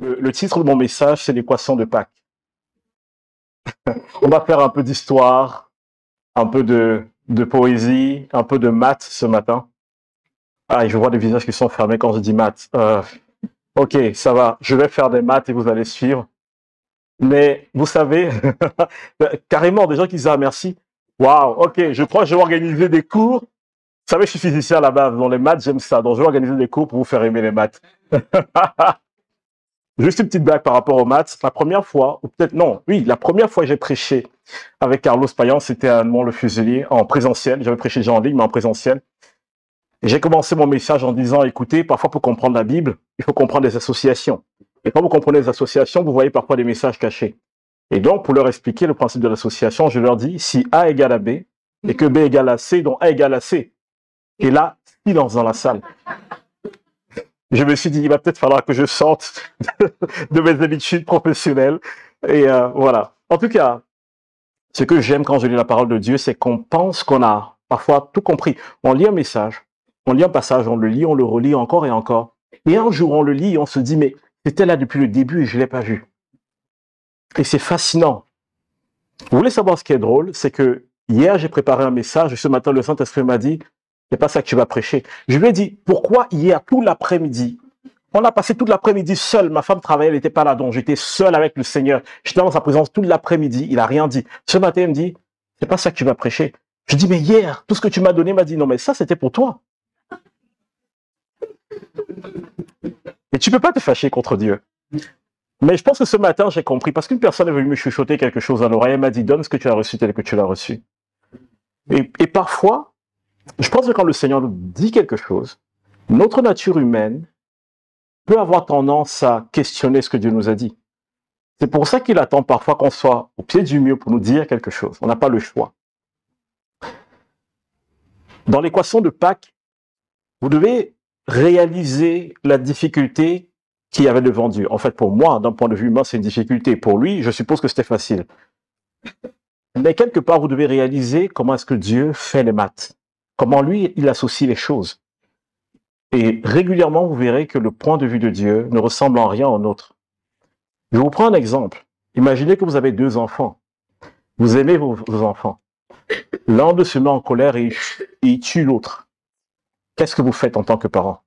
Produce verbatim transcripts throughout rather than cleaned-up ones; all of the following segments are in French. Le, le titre de mon message, c'est l'équation de Pâques. On va faire un peu d'histoire, un peu de, de poésie, un peu de maths ce matin. Ah, et je vois des visages qui sont fermés quand je dis maths. Euh, ok, ça va, je vais faire des maths et vous allez suivre. Mais vous savez, carrément, des gens qui disent « Ah, merci ». Waouh, ok, je crois que je vais organiser des cours. Vous savez, je suis physicien à la base, dans les maths, j'aime ça. Donc, je vais organiser des cours pour vous faire aimer les maths. Juste une petite blague par rapport aux maths. La première fois, ou peut-être non, oui, la première fois que j'ai prêché avec Carlos Payan, c'était à Mont-le-Fuselier, en présentiel. J'avais prêché déjà en ligne, mais en présentiel. J'ai commencé mon message en disant, écoutez, parfois pour comprendre la Bible, il faut comprendre les associations. Et quand vous comprenez les associations, vous voyez parfois des messages cachés. Et donc, pour leur expliquer le principe de l'association, je leur dis, si A égale à B, et que B égale à C, donc A égale à C. Et là, silence dans la salle. Je me suis dit, il va peut-être falloir que je sorte de mes habitudes professionnelles. Et euh, voilà. En tout cas, ce que j'aime quand je lis la parole de Dieu, c'est qu'on pense qu'on a parfois tout compris. On lit un message, on lit un passage, on le lit, on le relit encore et encore. Et un jour, on le lit et on se dit, mais c'était là depuis le début et je ne l'ai pas vu. Et c'est fascinant. Vous voulez savoir ce qui est drôle? C'est que hier, j'ai préparé un message et ce matin, le Saint-Esprit m'a dit, c'est pas ça que tu vas prêcher. Je lui ai dit, pourquoi hier, tout l'après-midi, on a passé toute l'après-midi seul, ma femme travaillait, elle n'était pas là, donc j'étais seul avec le Seigneur. J'étais dans sa présence toute l'après-midi, il n'a rien dit. Ce matin, il me dit, c'est pas ça que tu vas prêcher. Je dis, mais hier, tout ce que tu m'as donné, m'a dit, non, mais ça, c'était pour toi. Et tu peux pas te fâcher contre Dieu. Mais je pense que ce matin, j'ai compris, parce qu'une personne est venue me chuchoter quelque chose à l'oreille, elle m'a dit, donne ce que tu as reçu tel que tu l'as reçu. Et, et parfois, je pense que quand le Seigneur nous dit quelque chose, notre nature humaine peut avoir tendance à questionner ce que Dieu nous a dit. C'est pour ça qu'il attend parfois qu'on soit au pied du mur pour nous dire quelque chose. On n'a pas le choix. Dans l'équation de Pâques, vous devez réaliser la difficulté qu'il y avait devant Dieu. En fait, pour moi, d'un point de vue humain, c'est une difficulté. Pour lui, je suppose que c'était facile. Mais quelque part, vous devez réaliser comment est-ce que Dieu fait les maths. Comment lui, il associe les choses. Et régulièrement, vous verrez que le point de vue de Dieu ne ressemble en rien au nôtre. Je vous prends un exemple. Imaginez que vous avez deux enfants. Vous aimez vos, vos enfants. L'un de se met en colère et il tue l'autre. Qu'est-ce que vous faites en tant que parent?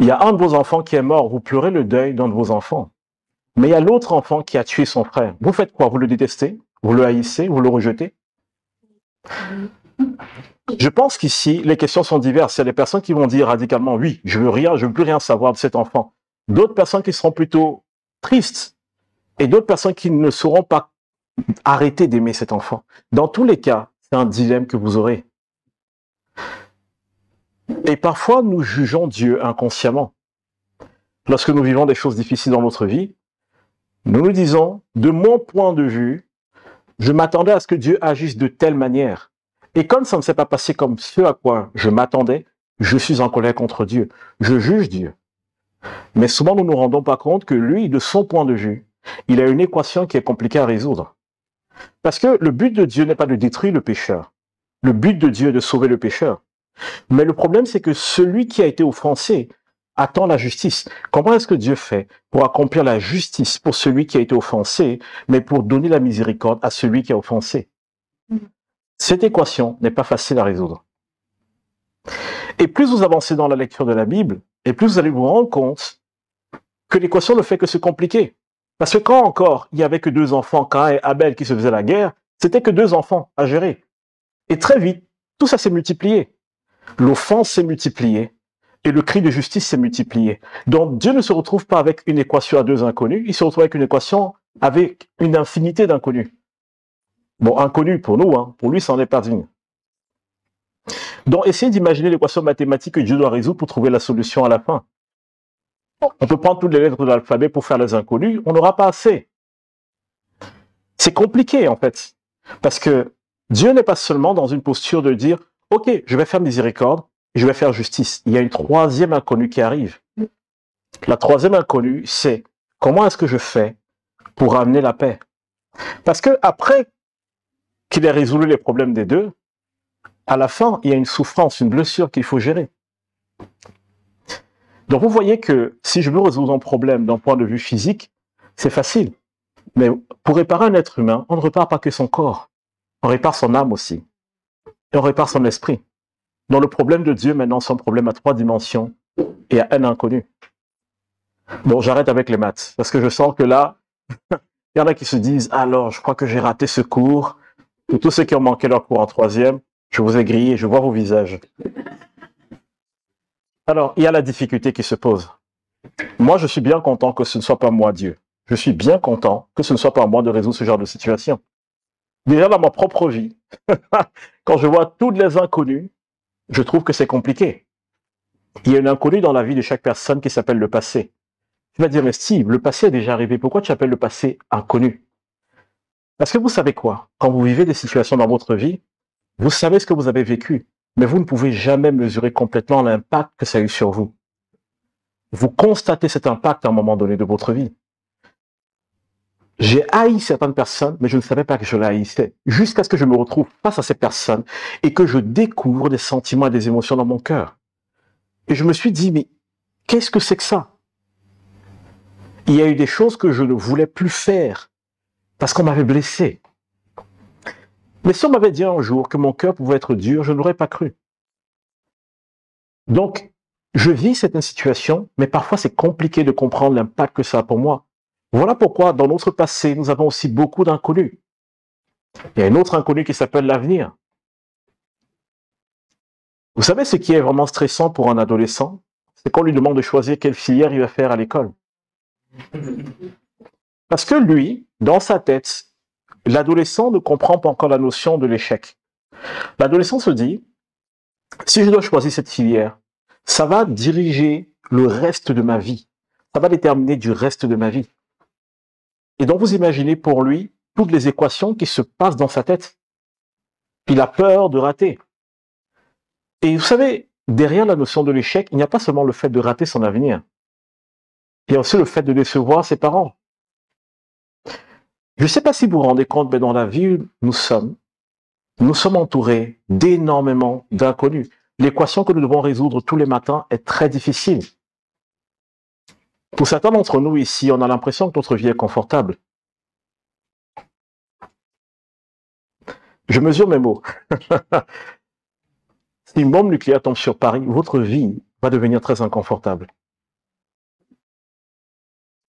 Il y a un de vos enfants qui est mort. Vous pleurez le deuil d'un de vos enfants. Mais il y a l'autre enfant qui a tué son frère. Vous faites quoi? Vous le détestez? Vous le haïssez? Vous le rejetez? Je pense qu'ici, les questions sont diverses. Il y a des personnes qui vont dire radicalement, oui, je veux rien, je veux plus rien savoir de cet enfant. D'autres personnes qui seront plutôt tristes et d'autres personnes qui ne sauront pas arrêter d'aimer cet enfant. Dans tous les cas, c'est un dilemme que vous aurez. Et parfois, nous jugeons Dieu inconsciemment. Lorsque nous vivons des choses difficiles dans notre vie, nous nous disons, de mon point de vue, je m'attendais à ce que Dieu agisse de telle manière. Et comme ça ne s'est pas passé comme ce à quoi je m'attendais, je suis en colère contre Dieu. Je juge Dieu. Mais souvent, nous ne nous rendons pas compte que lui, de son point de vue, il a une équation qui est compliquée à résoudre. Parce que le but de Dieu n'est pas de détruire le pécheur. Le but de Dieu est de sauver le pécheur. Mais le problème, c'est que celui qui a été offensé attend la justice. Comment est-ce que Dieu fait pour accomplir la justice pour celui qui a été offensé, mais pour donner la miséricorde à celui qui a offensé? Cette équation n'est pas facile à résoudre. Et plus vous avancez dans la lecture de la Bible, et plus vous allez vous rendre compte que l'équation ne fait que se compliquer. Parce que quand encore, il n'y avait que deux enfants, Caïn et Abel, qui se faisaient la guerre, c'était que deux enfants à gérer. Et très vite, tout ça s'est multiplié. L'offense s'est multipliée, et le cri de justice s'est multiplié. Donc Dieu ne se retrouve pas avec une équation à deux inconnus, il se retrouve avec une équation avec une infinité d'inconnus. Bon, inconnu pour nous, hein. Pour lui, ça n'en est pas une. Donc, essayez d'imaginer l'équation mathématique que Dieu doit résoudre pour trouver la solution à la fin. On peut prendre toutes les lettres de l'alphabet pour faire les inconnues, on n'aura pas assez. C'est compliqué, en fait, parce que Dieu n'est pas seulement dans une posture de dire « Ok, je vais faire miséricorde, je vais faire justice ». Il y a une troisième inconnue qui arrive. La troisième inconnue, c'est « Comment est-ce que je fais pour ramener la paix ?» Parce que après qu'il ait résolu les problèmes des deux, à la fin, il y a une souffrance, une blessure qu'il faut gérer. Donc vous voyez que si je veux résoudre un problème d'un point de vue physique, c'est facile. Mais pour réparer un être humain, on ne répare pas que son corps. On répare son âme aussi. Et on répare son esprit. Donc le problème de Dieu, maintenant, c'est un problème à trois dimensions et à un inconnu. Bon, j'arrête avec les maths, parce que je sens que là, il y en a qui se disent « Alors, je crois que j'ai raté ce cours. » Pour tous ceux qui ont manqué leur cours en troisième, je vous ai grillé, je vois vos visages. Alors, il y a la difficulté qui se pose. Moi, je suis bien content que ce ne soit pas moi, Dieu. Je suis bien content que ce ne soit pas à moi de résoudre ce genre de situation. Déjà dans ma propre vie, quand je vois toutes les inconnues, je trouve que c'est compliqué. Il y a une inconnue dans la vie de chaque personne qui s'appelle le passé. Tu vas dire, mais Steve, le passé est déjà arrivé. Pourquoi tu appelles le passé inconnu? Parce que vous savez quoi? Quand vous vivez des situations dans votre vie, vous savez ce que vous avez vécu, mais vous ne pouvez jamais mesurer complètement l'impact que ça a eu sur vous. Vous constatez cet impact à un moment donné de votre vie. J'ai haï certaines personnes, mais je ne savais pas que je les haïssais. Jusqu'à ce que je me retrouve face à ces personnes et que je découvre des sentiments et des émotions dans mon cœur. Et je me suis dit, mais qu'est-ce que c'est que ça? Il y a eu des choses que je ne voulais plus faire parce qu'on m'avait blessé. Mais si on m'avait dit un jour que mon cœur pouvait être dur, je n'aurais pas cru. Donc, je vis cette situation, mais parfois c'est compliqué de comprendre l'impact que ça a pour moi. Voilà pourquoi, dans notre passé, nous avons aussi beaucoup d'inconnus. Il y a une autre inconnue qui s'appelle l'avenir. Vous savez ce qui est vraiment stressant pour un adolescent? C'est qu'on lui demande de choisir quelle filière il va faire à l'école. Parce que lui, dans sa tête, l'adolescent ne comprend pas encore la notion de l'échec. L'adolescent se dit, si je dois choisir cette filière, ça va diriger le reste de ma vie. Ça va déterminer du reste de ma vie. Et donc, vous imaginez pour lui toutes les équations qui se passent dans sa tête. Il a peur de rater. Et vous savez, derrière la notion de l'échec, il n'y a pas seulement le fait de rater son avenir. Il y a aussi le fait de décevoir ses parents. Je ne sais pas si vous vous rendez compte, mais dans la vie où nous sommes, nous sommes entourés d'énormément d'inconnus. L'équation que nous devons résoudre tous les matins est très difficile. Pour certains d'entre nous ici, on a l'impression que notre vie est confortable. Je mesure mes mots. Si une bombe nucléaire tombe sur Paris, votre vie va devenir très inconfortable.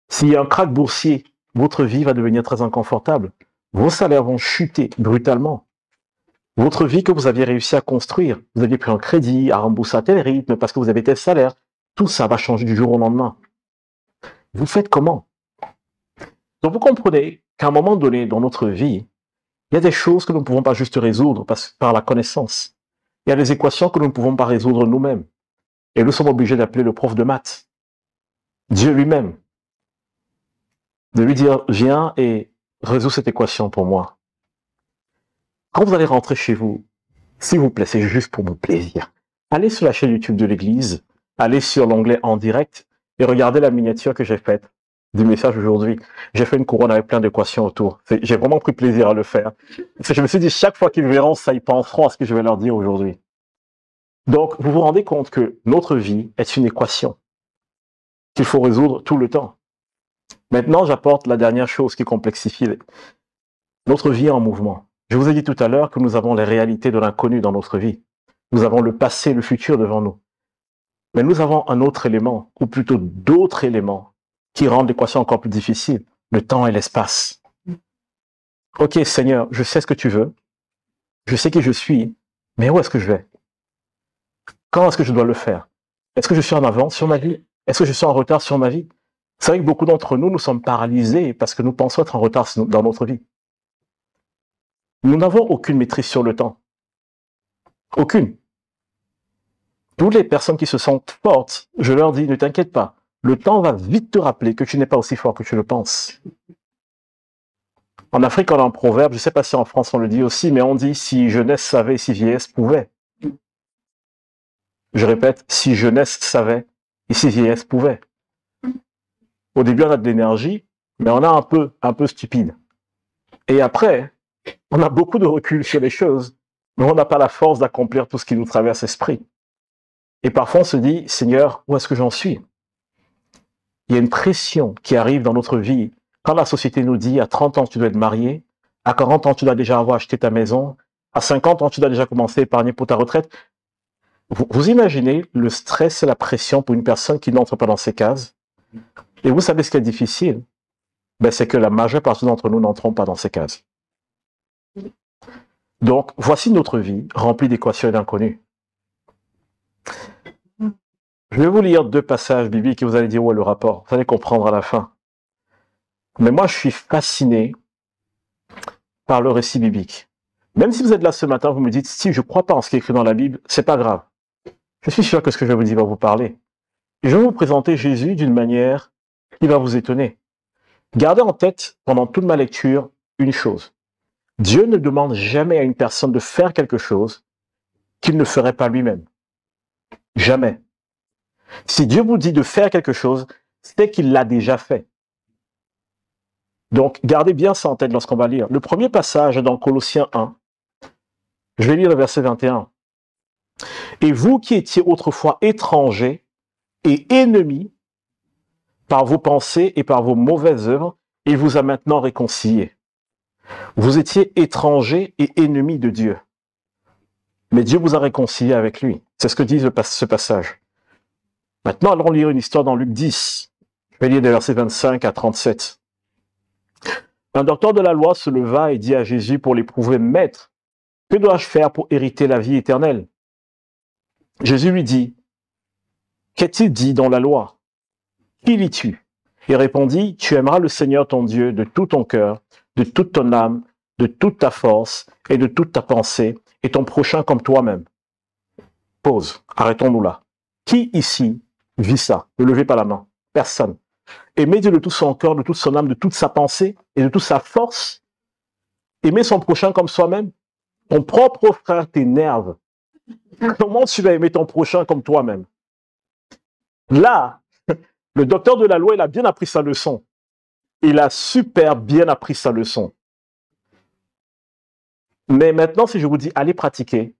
S'il y a un krach boursier, votre vie va devenir très inconfortable. Vos salaires vont chuter brutalement. Votre vie que vous aviez réussi à construire, vous aviez pris un crédit, à rembourser à tel rythme parce que vous avez tel salaire, tout ça va changer du jour au lendemain. Vous faites comment? Donc vous comprenez qu'à un moment donné dans notre vie, il y a des choses que nous ne pouvons pas juste résoudre par la connaissance. Il y a des équations que nous ne pouvons pas résoudre nous-mêmes. Et nous sommes obligés d'appeler le prof de maths, Dieu lui-même, de lui dire « Viens et résous cette équation pour moi. » Quand vous allez rentrer chez vous, s'il vous plaît, c'est juste pour mon plaisir. Allez sur la chaîne YouTube de l'Église, allez sur l'onglet « En direct » et regardez la miniature que j'ai faite du message aujourd'hui. J'ai fait une couronne avec plein d'équations autour. J'ai vraiment pris plaisir à le faire. Parce que je me suis dit, chaque fois qu'ils verront, ça, ils penseront à ce que je vais leur dire aujourd'hui. Donc, vous vous rendez compte que notre vie est une équation qu'il faut résoudre tout le temps. Maintenant, j'apporte la dernière chose qui complexifie notre vie en mouvement. Je vous ai dit tout à l'heure que nous avons les réalités de l'inconnu dans notre vie. Nous avons le passé et le futur devant nous. Mais nous avons un autre élément, ou plutôt d'autres éléments, qui rendent l'équation encore plus difficile, le temps et l'espace. Ok, Seigneur, je sais ce que tu veux, je sais qui je suis, mais où est-ce que je vais? Quand est-ce que je dois le faire? Est-ce que je suis en avance sur ma vie? Est-ce que je suis en retard sur ma vie? C'est vrai que beaucoup d'entre nous, nous sommes paralysés parce que nous pensons être en retard dans notre vie. Nous n'avons aucune maîtrise sur le temps. Aucune. Toutes les personnes qui se sentent fortes, je leur dis, ne t'inquiète pas, le temps va vite te rappeler que tu n'es pas aussi fort que tu le penses. En Afrique, on a un proverbe, je ne sais pas si en France on le dit aussi, mais on dit, si jeunesse savait, si vieillesse pouvait. Je répète, si jeunesse savait, et si vieillesse pouvait. Au début, on a de l'énergie, mais on a un peu, un peu stupide. Et après, on a beaucoup de recul sur les choses, mais on n'a pas la force d'accomplir tout ce qui nous traverse l'esprit. Et parfois, on se dit, Seigneur, où est-ce que j'en suis? Il y a une pression qui arrive dans notre vie. Quand la société nous dit, à trente ans, tu dois être marié, à quarante ans, tu dois déjà avoir acheté ta maison, à cinquante ans, tu dois déjà commencer à épargner pour ta retraite. Vous, vous imaginez le stress et la pression pour une personne qui n'entre pas dans ces cases? Et vous savez ce qui est difficile? Ben, c'est que la majeure partie d'entre nous n'entrons pas dans ces cases. Donc, voici notre vie remplie d'équations et d'inconnus. Je vais vous lire deux passages bibliques et vous allez dire où est le rapport. Vous allez comprendre à la fin. Mais moi, je suis fasciné par le récit biblique. Même si vous êtes là ce matin, vous me dites, si je ne crois pas en ce qui est écrit dans la Bible, c'est pas grave. Je suis sûr que ce que je vais vous dire va vous parler. Et je vais vous présenter Jésus d'une manière qui va vous étonner. Gardez en tête, pendant toute ma lecture, une chose. Dieu ne demande jamais à une personne de faire quelque chose qu'il ne ferait pas lui-même. Jamais. Si Dieu vous dit de faire quelque chose, c'est qu'il l'a déjà fait. Donc, gardez bien ça en tête lorsqu'on va lire. Le premier passage dans Colossiens un, je vais lire le verset vingt et un. « Et vous qui étiez autrefois étrangers et ennemis par vos pensées et par vos mauvaises œuvres, il vous a maintenant réconciliés. Vous étiez étrangers et ennemis de Dieu. Mais Dieu vous a réconciliés avec lui. » C'est ce que dit ce passage. Maintenant, allons lire une histoire dans Luc dix. Je vais lire des versets vingt-cinq à trente-sept. Un docteur de la loi se leva et dit à Jésus pour l'éprouver, « Maître, que dois-je faire pour hériter la vie éternelle ?» Jésus lui dit, « Qu'est-il dit dans la loi? Qui lis-tu » Et répondit, « Tu aimeras le Seigneur ton Dieu de tout ton cœur, de toute ton âme, de toute ta force et de toute ta pensée, et ton prochain comme toi-même. » Pause, arrêtons-nous là. Qui ici vit ça? Ne levez pas la main. Personne. Aimer Dieu de tout son cœur, de toute son âme, de toute sa pensée et de toute sa force. Aimer son prochain comme soi-même. Ton propre frère t'énerve. Comment tu vas aimer ton prochain comme toi-même? Là, le docteur de la loi, il a bien appris sa leçon. Il a super bien appris sa leçon. Mais maintenant, si je vous dis, allez pratiquer.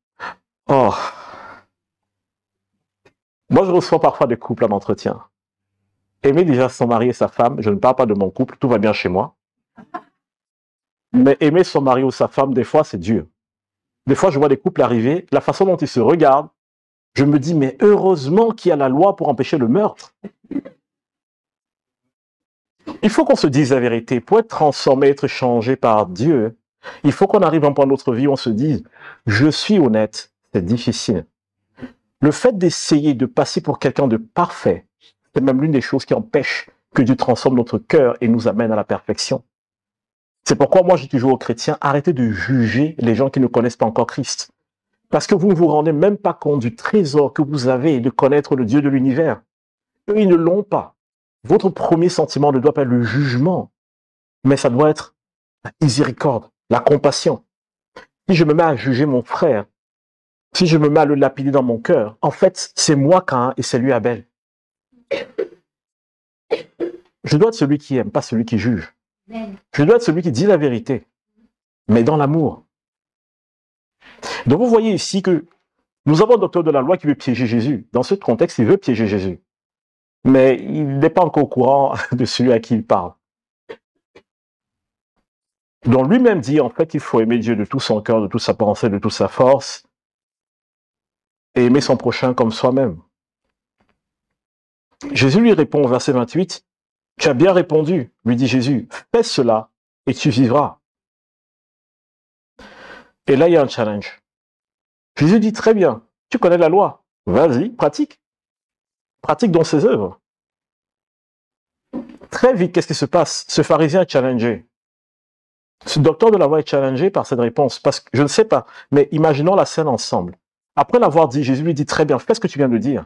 Oh. Moi, je reçois parfois des couples en entretien. Aimer déjà son mari et sa femme, je ne parle pas de mon couple, tout va bien chez moi. Mais aimer son mari ou sa femme, des fois, c'est dur. Des fois, je vois des couples arriver, la façon dont ils se regardent, je me dis, mais heureusement qu'il y a la loi pour empêcher le meurtre. Il faut qu'on se dise la vérité. Pour être transformé, être changé par Dieu, il faut qu'on arrive à un point de notre vie où on se dise, je suis honnête, c'est difficile. Le fait d'essayer de passer pour quelqu'un de parfait, c'est même l'une des choses qui empêche que Dieu transforme notre cœur et nous amène à la perfection. C'est pourquoi moi, j'ai toujours aux chrétiens, arrêtez de juger les gens qui ne connaissent pas encore Christ. Parce que vous ne vous rendez même pas compte du trésor que vous avez de connaître le Dieu de l'univers. Eux, ils ne l'ont pas. Votre premier sentiment ne doit pas être le jugement, mais ça doit être la miséricorde, la compassion. Si je me mets à juger mon frère, si je me mets à le lapider dans mon cœur, en fait, c'est moi Caïn et c'est lui Abel. Je dois être celui qui aime, pas celui qui juge. Je dois être celui qui dit la vérité, mais dans l'amour. Donc vous voyez ici que nous avons un docteur de la loi qui veut piéger Jésus. Dans ce contexte, il veut piéger Jésus. Mais il n'est pas encore au courant de celui à qui il parle. Donc lui-même dit en fait qu'il faut aimer Dieu de tout son cœur, de toute sa pensée, de toute sa force, et aimer son prochain comme soi-même. Jésus lui répond au verset vingt-huit, « Tu as bien répondu, lui dit Jésus, fais cela et tu vivras. » Et là, il y a un challenge. Jésus dit, « Très bien, tu connais la loi, vas-y, pratique. Pratique dans ses œuvres. » Très vite, qu'est-ce qui se passe? Ce pharisien est challengé. Ce docteur de la loi est challengé par cette réponse, parce que je ne sais pas, mais imaginons la scène ensemble. Après l'avoir dit, Jésus lui dit, « Très bien, fais ce que tu viens de dire. »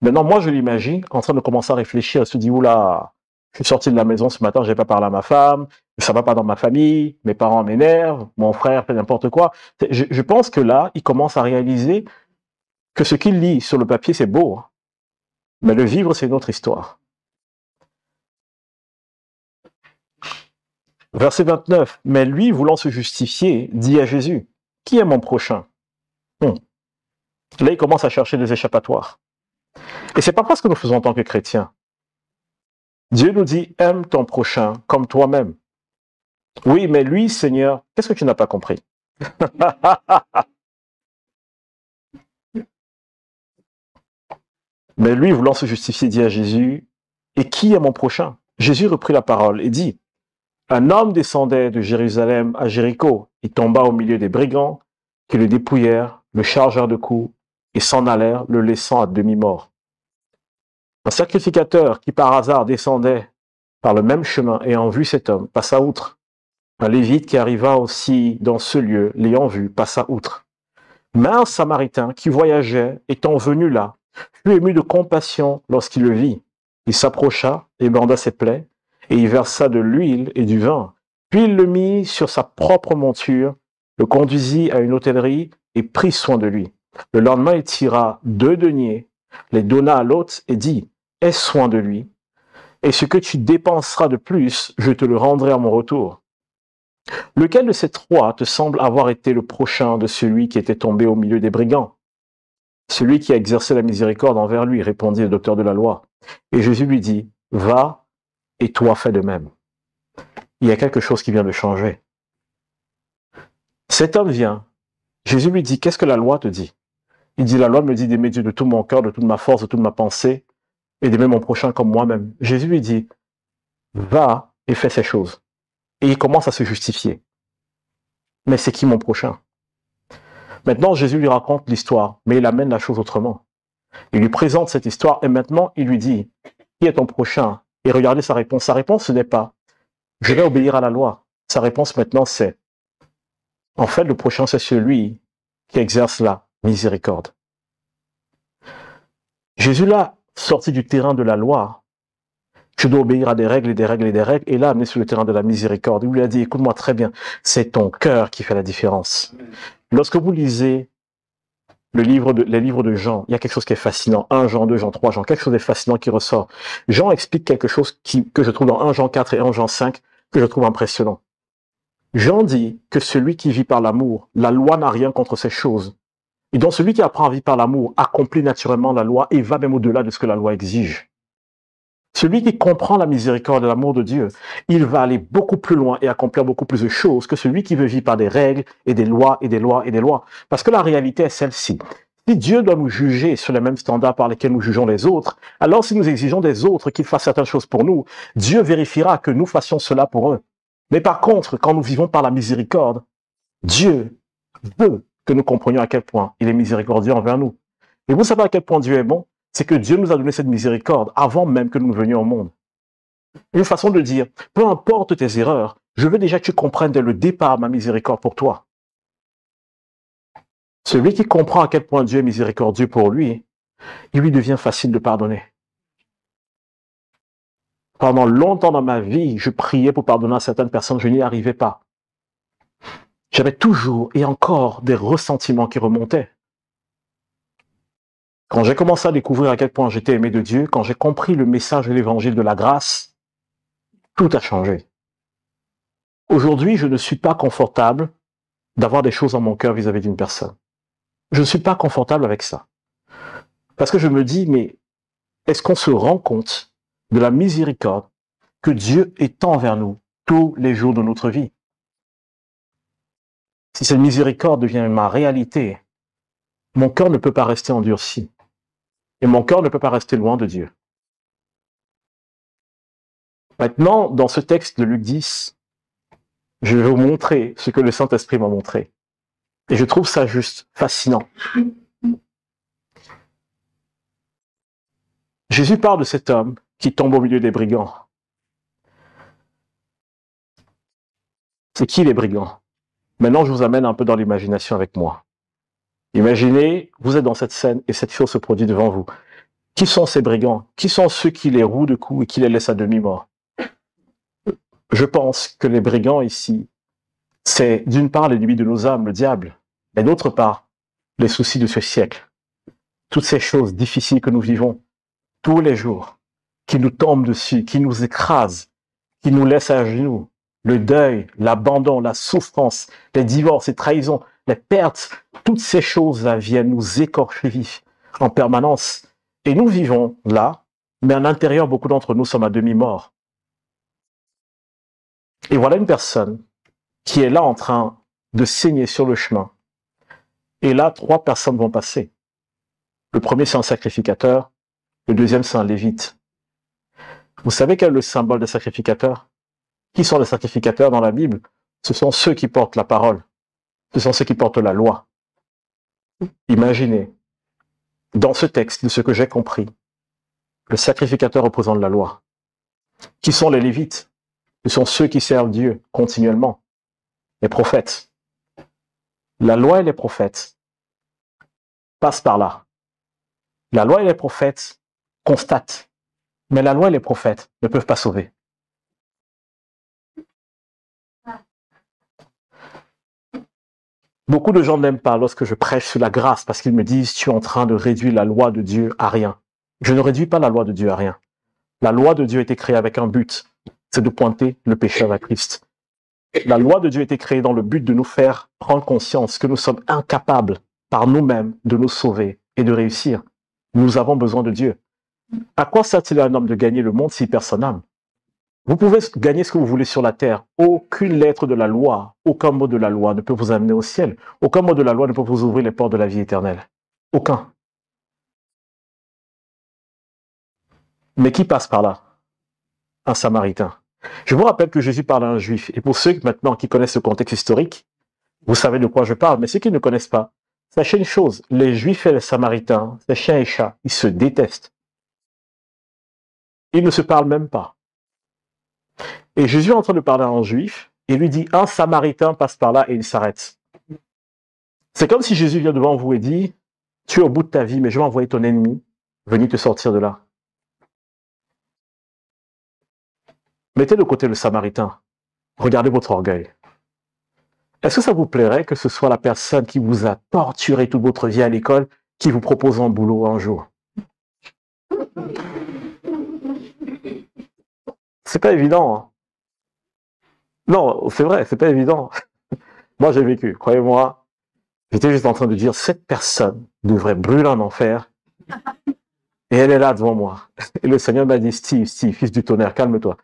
Maintenant, moi, je l'imagine en train de commencer à réfléchir. Elle se dit, oula, je suis sorti de la maison ce matin, je n'ai pas parlé à ma femme, ça ne va pas dans ma famille, mes parents m'énervent, mon frère fait n'importe quoi. Je, je pense que là, il commence à réaliser que ce qu'il lit sur le papier, c'est beau, mais le vivre, c'est une autre histoire. Verset vingt-neuf, « Mais lui, voulant se justifier, dit à Jésus, qui est mon prochain? Hum. Là, ils commencent à chercher des échappatoires. Et ce n'est pas parce que nous faisons en tant que chrétiens. Dieu nous dit, aime ton prochain comme toi-même. Oui, mais lui, Seigneur, qu'est-ce que tu n'as pas compris? Mais lui, voulant se justifier, dit à Jésus, « Et qui est mon prochain ?» Jésus reprit la parole et dit, « Un homme descendait de Jérusalem à Jéricho. Il tomba au milieu des brigands qui le dépouillèrent, le chargèrent de coups et s'en allèrent, le laissant à demi-mort. Un sacrificateur qui par hasard descendait par le même chemin, ayant vu cet homme, passa outre. Un Lévite qui arriva aussi dans ce lieu, l'ayant vu, passa outre. Mais un Samaritain qui voyageait, étant venu là, fut ému de compassion lorsqu'il le vit. Il s'approcha, ébanda ses plaies, et y versa de l'huile et du vin. Puis il le mit sur sa propre monture, le conduisit à une hôtellerie et prit soin de lui. Le lendemain, il tira deux deniers, les donna à l'hôte et dit, « Aie soin de lui, et ce que tu dépenseras de plus, je te le rendrai à mon retour. Lequel de ces trois te semble avoir été le prochain de celui qui était tombé au milieu des brigands ? » « Celui qui a exercé la miséricorde envers lui, » répondit le docteur de la loi. Et Jésus lui dit, « Va, et toi fais de même. » Il y a quelque chose qui vient de changer. Cet homme vient, Jésus lui dit, « Qu'est-ce que la loi te dit ?» Il dit, « La loi me dit d'aimer Dieu de tout mon cœur, de toute ma force, de toute ma pensée, et d'aimer mon prochain comme moi-même. » Jésus lui dit, « Va, et fais ces choses. » Et il commence à se justifier. « Mais c'est qui mon prochain ?» Maintenant, Jésus lui raconte l'histoire, mais il amène la chose autrement. Il lui présente cette histoire et maintenant, il lui dit, « Qui est ton prochain ?» Et regardez sa réponse. Sa réponse, ce n'est pas « Je vais obéir à la loi ». Sa réponse maintenant, c'est « En fait, le prochain, c'est celui qui exerce la miséricorde. » Jésus l'a sorti du terrain de la loi. Je dois obéir à des règles et des règles et des règles, et là, amené sur le terrain de la miséricorde. Il lui a dit, écoute-moi très bien, c'est ton cœur qui fait la différence. Amen. Lorsque vous lisez le livre de, les livres de Jean, il y a quelque chose qui est fascinant. un Jean, deux Jean, trois Jean, quelque chose de fascinant qui ressort. Jean explique quelque chose qui, que je trouve dans un Jean quatre et un Jean cinq, que je trouve impressionnant. Jean dit que celui qui vit par l'amour, la loi n'a rien contre ces choses. Et donc celui qui apprend à vivre par l'amour accomplit naturellement la loi et va même au-delà de ce que la loi exige. Celui qui comprend la miséricorde et l'amour de Dieu, il va aller beaucoup plus loin et accomplir beaucoup plus de choses que celui qui veut vivre par des règles et des lois et des lois et des lois. Parce que la réalité est celle-ci. Si Dieu doit nous juger sur les mêmes standards par lesquels nous jugeons les autres, alors si nous exigeons des autres qu'ils fassent certaines choses pour nous, Dieu vérifiera que nous fassions cela pour eux. Mais par contre, quand nous vivons par la miséricorde, Dieu veut que nous comprenions à quel point il est miséricordieux envers nous. Et vous savez à quel point Dieu est bon ? C'est que Dieu nous a donné cette miséricorde avant même que nous venions au monde. Une façon de dire, peu importe tes erreurs, je veux déjà que tu comprennes dès le départ ma miséricorde pour toi. Celui qui comprend à quel point Dieu est miséricordieux pour lui, il lui devient facile de pardonner. Pendant longtemps dans ma vie, je priais pour pardonner à certaines personnes, je n'y arrivais pas. J'avais toujours et encore des ressentiments qui remontaient. Quand j'ai commencé à découvrir à quel point j'étais aimé de Dieu, quand j'ai compris le message de l'évangile de la grâce, tout a changé. Aujourd'hui, je ne suis pas confortable d'avoir des choses dans mon cœur vis-à-vis d'une personne. Je ne suis pas confortable avec ça. Parce que je me dis, mais est-ce qu'on se rend compte de la miséricorde que Dieu étend vers nous tous les jours de notre vie? Si cette miséricorde devient ma réalité, mon cœur ne peut pas rester endurci. Et mon cœur ne peut pas rester loin de Dieu. Maintenant, dans ce texte de Luc dix, je vais vous montrer ce que le Saint-Esprit m'a montré. Et je trouve ça juste fascinant. Jésus parle de cet homme qui tombe au milieu des brigands. C'est qui les brigands? Maintenant, je vous amène un peu dans l'imagination avec moi. Imaginez, vous êtes dans cette scène et cette chose se produit devant vous. Qui sont ces brigands? Qui sont ceux qui les rouent de coups et qui les laissent à demi-mort? Je pense que les brigands ici, c'est d'une part l'ennemi de nos âmes, le diable, et d'autre part, les soucis de ce siècle. Toutes ces choses difficiles que nous vivons tous les jours, qui nous tombent dessus, qui nous écrasent, qui nous laissent à genoux. Le deuil, l'abandon, la souffrance, les divorces, les trahisons. les pertes, toutes ces choses-là viennent nous écorcher en permanence. Et nous vivons là, mais à l'intérieur, beaucoup d'entre nous sommes à demi-morts. Et voilà une personne qui est là en train de saigner sur le chemin. Et là, trois personnes vont passer. Le premier, c'est un sacrificateur. Le deuxième, c'est un lévite. Vous savez quel est le symbole des sacrificateurs? Qui sont les sacrificateurs dans la Bible? Ce sont ceux qui portent la parole. Ce sont ceux qui portent la loi. Imaginez, dans ce texte, de ce que j'ai compris, le sacrificateur représente la loi. Qui sont les lévites? Ce sont ceux qui servent Dieu continuellement. Les prophètes. La loi et les prophètes passent par là. La loi et les prophètes constatent. Mais la loi et les prophètes ne peuvent pas sauver. Beaucoup de gens n'aiment pas lorsque je prêche sur la grâce parce qu'ils me disent « tu es en train de réduire la loi de Dieu à rien ». Je ne réduis pas la loi de Dieu à rien. La loi de Dieu a été créée avec un but, c'est de pointer le pécheur à Christ. La loi de Dieu a été créée dans le but de nous faire prendre conscience que nous sommes incapables par nous-mêmes de nous sauver et de réussir. Nous avons besoin de Dieu. À quoi sert-il à un homme de gagner le monde si perd son âme? Vous pouvez gagner ce que vous voulez sur la terre. Aucune lettre de la loi, aucun mot de la loi ne peut vous amener au ciel. Aucun mot de la loi ne peut vous ouvrir les portes de la vie éternelle. Aucun. Mais qui passe par là? Un Samaritain. Je vous rappelle que Jésus parle à un Juif. Et pour ceux maintenant qui connaissent le contexte historique, vous savez de quoi je parle, mais ceux qui ne connaissent pas, sachez une chose, les Juifs et les Samaritains, les chiens et chats, ils se détestent. Ils ne se parlent même pas. Et Jésus est en train de parler à un Juif et lui dit, un Samaritain passe par là et il s'arrête. C'est comme si Jésus vient devant vous et dit, tu es au bout de ta vie, mais je vais envoyer ton ennemi, venir te sortir de là. Mettez de côté le Samaritain. Regardez votre orgueil. Est-ce que ça vous plairait que ce soit la personne qui vous a torturé toute votre vie à l'école qui vous propose un boulot un jour? C'est pas évident. Hein? Non, c'est vrai, c'est pas évident. Moi, j'ai vécu, croyez-moi. J'étais juste en train de dire, cette personne devrait brûler en enfer. Et elle est là devant moi. Et le Seigneur m'a dit, Steve, Steve, fils du tonnerre, calme-toi.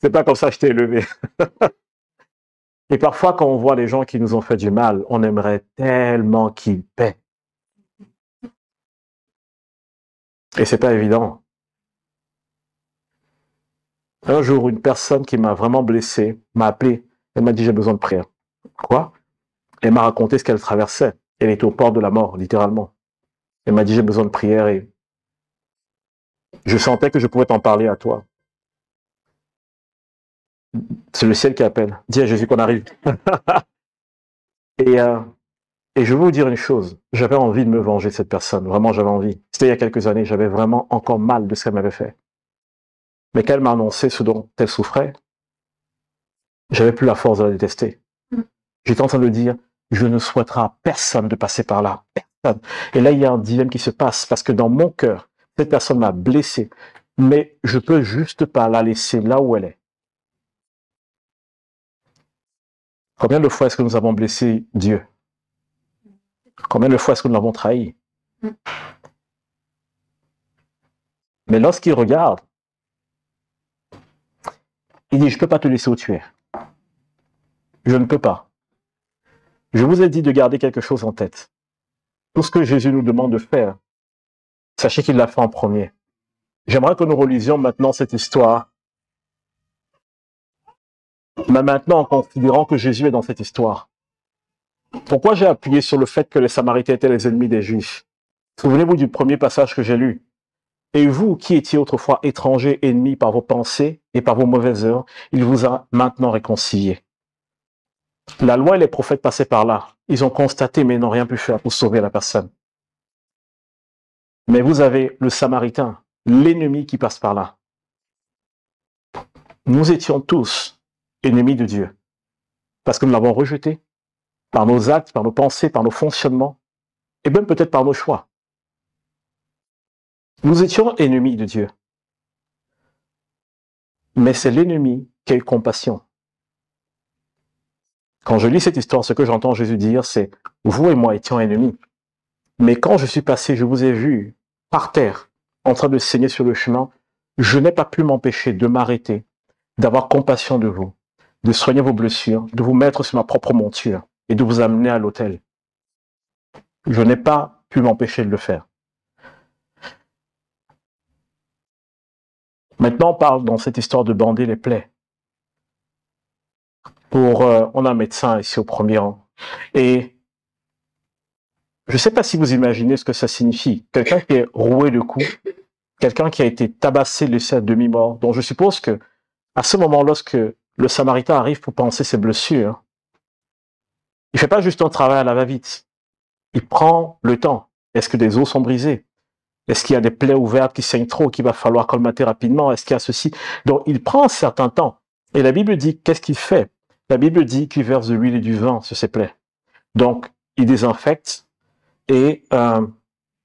C'est pas comme ça que je t'ai élevé. Et parfois, quand on voit les gens qui nous ont fait du mal, on aimerait tellement qu'ils paient. Et c'est pas évident. Un jour, une personne qui m'a vraiment blessé m'a appelé. Elle m'a dit, j'ai besoin de prière. Quoi? Elle m'a raconté ce qu'elle traversait. Elle était au bord de la mort, littéralement. Elle m'a dit, j'ai besoin de prière et je sentais que je pouvais t'en parler à toi. C'est le ciel qui appelle. Dis à Jésus qu'on arrive. et, euh, et je veux vous dire une chose. J'avais envie de me venger de cette personne. Vraiment, j'avais envie. C'était il y a quelques années. J'avais vraiment encore mal de ce qu'elle m'avait fait. Mais qu'elle m'a annoncé ce dont elle souffrait, j'avais plus la force de la détester. J'étais en train de dire, je ne souhaiterais à personne de passer par là. Et là, il y a un dilemme qui se passe parce que dans mon cœur, cette personne m'a blessé, mais je peux juste pas la laisser là où elle est. Combien de fois est-ce que nous avons blessé Dieu? Combien de fois est-ce que nous l'avons trahi? Mais lorsqu'il regarde, il dit, je ne peux pas te laisser où tu es. Je ne peux pas. Je vous ai dit de garder quelque chose en tête. Tout ce que Jésus nous demande de faire, sachez qu'il l'a fait en premier. J'aimerais que nous relisions maintenant cette histoire, mais maintenant en considérant que Jésus est dans cette histoire. Pourquoi j'ai appuyé sur le fait que les Samaritains étaient les ennemis des Juifs? Souvenez-vous du premier passage que j'ai lu. Et vous, qui étiez autrefois étrangers, ennemis par vos pensées et par vos mauvaises œuvres, il vous a maintenant réconciliés. La loi et les prophètes passaient par là. Ils ont constaté, mais n'ont rien pu faire pour sauver la personne. Mais vous avez le Samaritain, l'ennemi qui passe par là. Nous étions tous ennemis de Dieu, parce que nous l'avons rejeté, par nos actes, par nos pensées, par nos fonctionnements, et même peut-être par nos choix. Nous étions ennemis de Dieu. Mais c'est l'ennemi qui a eu compassion. Quand je lis cette histoire, ce que j'entends Jésus dire, c'est « Vous et moi étions ennemis, mais quand je suis passé, je vous ai vu par terre, en train de saigner sur le chemin, je n'ai pas pu m'empêcher de m'arrêter, d'avoir compassion de vous, de soigner vos blessures, de vous mettre sur ma propre monture et de vous amener à l'autel. Je n'ai pas pu m'empêcher de le faire. » Maintenant, on parle dans cette histoire de bander les plaies. Pour, euh, on a un médecin ici au premier rang. Et je ne sais pas si vous imaginez ce que ça signifie. Quelqu'un qui est roué de coups, quelqu'un qui a été tabassé, laissé à demi-mort. Donc je suppose que à ce moment, lorsque le Samaritain arrive pour panser ses blessures, il ne fait pas juste un travail à la va-vite. Il prend le temps. Est-ce que des os sont brisés? Est-ce qu'il y a des plaies ouvertes qui saignent trop, qu'il va falloir colmater rapidement? Est-ce qu'il y a ceci? Donc, il prend un certain temps. Et la Bible dit, qu'est-ce qu'il fait? La Bible dit qu'il verse de l'huile et du vin sur ses plaies. Donc, il désinfecte. Et euh,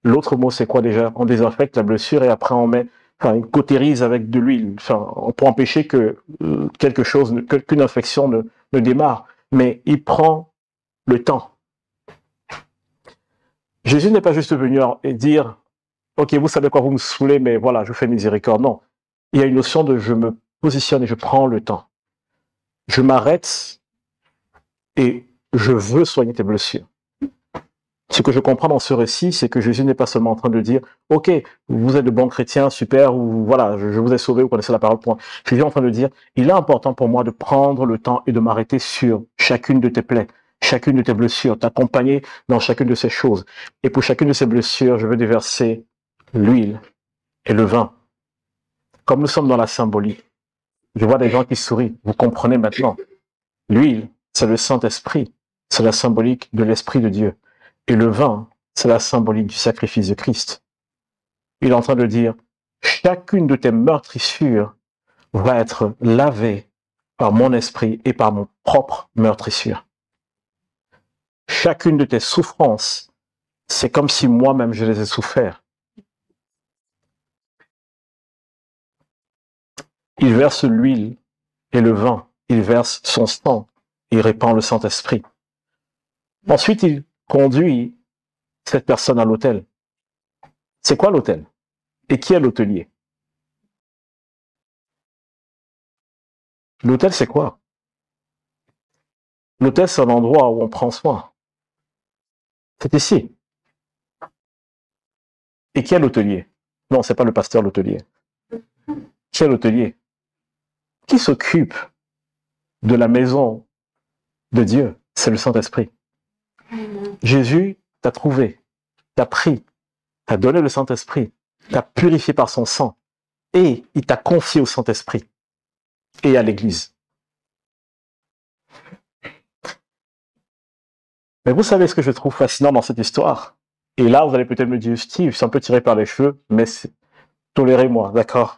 l'autre mot, c'est quoi déjà? On désinfecte la blessure et après, on met, enfin, il cautérise avec de l'huile. Enfin, pour empêcher que euh, quelque chose, qu'une infection ne, ne démarre. Mais il prend le temps. Jésus n'est pas juste venu et dire... Ok, vous savez quoi, vous me saoulez, mais voilà, je fais miséricorde. Non, il y a une notion de je me positionne et je prends le temps. Je m'arrête et je veux soigner tes blessures. Ce que je comprends dans ce récit, c'est que Jésus n'est pas seulement en train de dire ok, vous êtes de bons chrétiens, super, ou voilà, je vous ai sauvé, vous connaissez la parole, point. Jésus est en train de dire il est important pour moi de prendre le temps et de m'arrêter sur chacune de tes plaies, chacune de tes blessures, t'accompagner dans chacune de ces choses. Et pour chacune de ces blessures, je veux déverser l'huile et le vin. Comme nous sommes dans la symbolique, je vois des gens qui sourient. Vous comprenez maintenant. L'huile, c'est le Saint-Esprit. C'est la symbolique de l'Esprit de Dieu. Et le vin, c'est la symbolique du sacrifice de Christ. Il est en train de dire, chacune de tes meurtrissures va être lavée par mon esprit et par mon propre meurtrissure. Chacune de tes souffrances, c'est comme si moi-même je les ai souffert. Il verse l'huile et le vin, il verse son sang, il répand le Saint-Esprit. Ensuite, il conduit cette personne à l'autel. C'est quoi l'autel? Et qui est l'hôtelier? L'autel, c'est quoi? L'autel, c'est un endroit où on prend soin. C'est ici. Et qui est l'hôtelier? Non, c'est pas le pasteur l'hôtelier. Qui est l'hôtelier? Qui s'occupe de la maison de Dieu? C'est le Saint-Esprit. Jésus t'a trouvé, t'a pris, t'a donné le Saint-Esprit, t'a purifié par son sang et il t'a confié au Saint-Esprit et à l'Église. Mais vous savez ce que je trouve fascinant dans cette histoire? Et là, vous allez peut-être me dire, Steve, je suis un peu tiré par les cheveux, mais tolérez-moi, d'accord?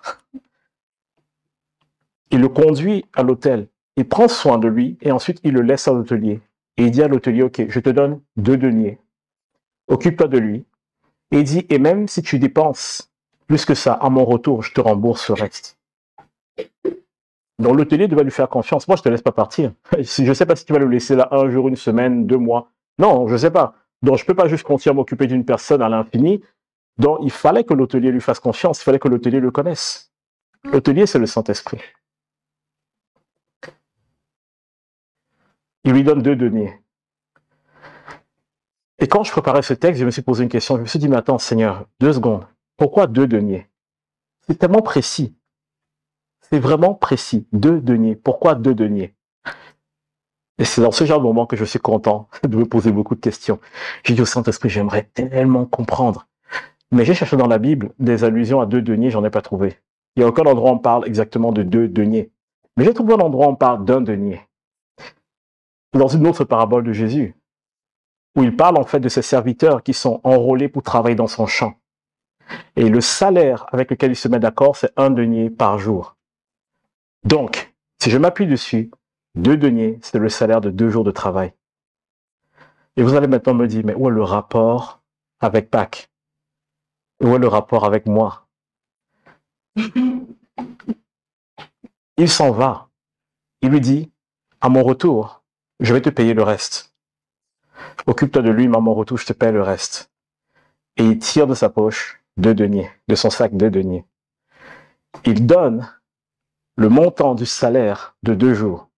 Il le conduit à l'autel, il prend soin de lui et ensuite il le laisse à l'hôtelier. Et il dit à l'hôtelier, ok, je te donne deux deniers, occupe-toi de lui. Et il dit, et même si tu dépenses plus que ça, à mon retour, je te rembourse le reste. Donc l'hôtelier doit lui faire confiance. Moi, je ne te laisse pas partir. Je ne sais pas si tu vas le laisser là un jour, une semaine, deux mois. Non, je ne sais pas. Donc je ne peux pas juste continuer à m'occuper d'une personne à l'infini. Donc il fallait que l'hôtelier lui fasse confiance, il fallait que l'hôtelier le connaisse. L'hôtelier, c'est le Saint-Esprit. Il lui donne deux deniers. Et quand je préparais ce texte, je me suis posé une question. Je me suis dit, mais attends, Seigneur, deux secondes. Pourquoi deux deniers? C'est tellement précis. C'est vraiment précis. Deux deniers. Pourquoi deux deniers? Et c'est dans ce genre de moment que je suis content de me poser beaucoup de questions. J'ai dit au Saint-Esprit, j'aimerais tellement comprendre. Mais j'ai cherché dans la Bible des allusions à deux deniers, j'en ai pas trouvé. Il n'y a aucun endroit où on parle exactement de deux deniers. Mais j'ai trouvé un endroit où on parle d'un denier. Dans une autre parabole de Jésus, où il parle en fait de ses serviteurs qui sont enrôlés pour travailler dans son champ. Et le salaire avec lequel il se met d'accord, c'est un denier par jour. Donc, si je m'appuie dessus, deux deniers, c'est le salaire de deux jours de travail. Et vous allez maintenant me dire, mais où est le rapport avec Pâques? Où est le rapport avec moi? Il s'en va. Il lui dit, à mon retour, je vais te payer le reste. Occupe-toi de lui, maman, retour, je te paye le reste. Et il tire de sa poche deux deniers, de son sac deux deniers. Il donne le montant du salaire de deux jours.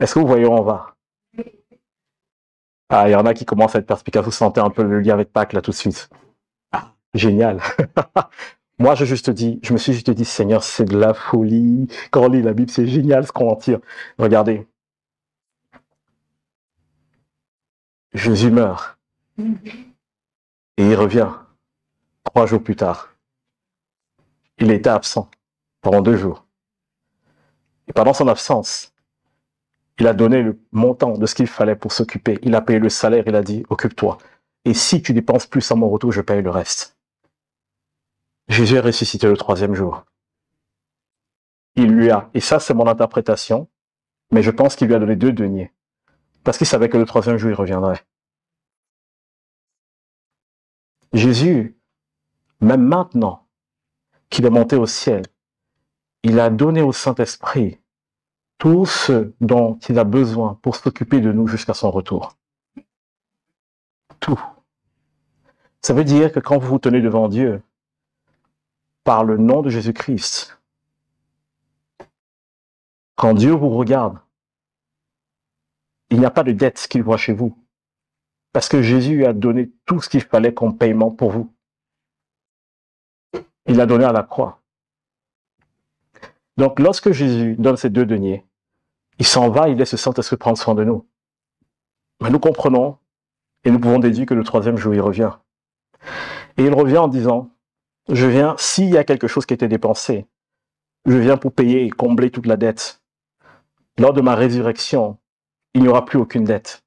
Est-ce que vous voyez où on va? Ah, il y en a qui commencent à être perspicaces, vous sentez un peu le lien avec Pâques là tout de suite. Ah, génial. Moi, je, juste dis, je me suis juste dit, Seigneur, c'est de la folie. Quand on lit la Bible, c'est génial ce qu'on en tire. Regardez. Jésus meurt. Et il revient trois jours plus tard. Il était absent pendant deux jours. Et pendant son absence, il a donné le montant de ce qu'il fallait pour s'occuper. Il a payé le salaire, il a dit, occupe-toi. Et si tu dépenses plus à mon retour, je paye le reste. Jésus est ressuscité le troisième jour. Il lui a, et ça c'est mon interprétation, mais je pense qu'il lui a donné deux deniers. Parce qu'il savait que le troisième jour, il reviendrait. Jésus, même maintenant qu'il est monté au ciel, il a donné au Saint-Esprit tout ce dont il a besoin pour s'occuper de nous jusqu'à son retour. Tout. Ça veut dire que quand vous vous tenez devant Dieu, par le nom de Jésus-Christ, quand Dieu vous regarde, il n'y a pas de dette qu'il voit chez vous. Parce que Jésus a donné tout ce qu'il fallait comme paiement pour vous. Il l'a donné à la croix. Donc lorsque Jésus donne ces deux deniers, il s'en va, il laisse le Saint-Esprit prendre soin de nous. Mais nous comprenons et nous pouvons déduire que le troisième jour, il revient. Et il revient en disant, je viens, s'il y a quelque chose qui a été dépensé, je viens pour payer et combler toute la dette. Lors de ma résurrection, il n'y aura plus aucune dette.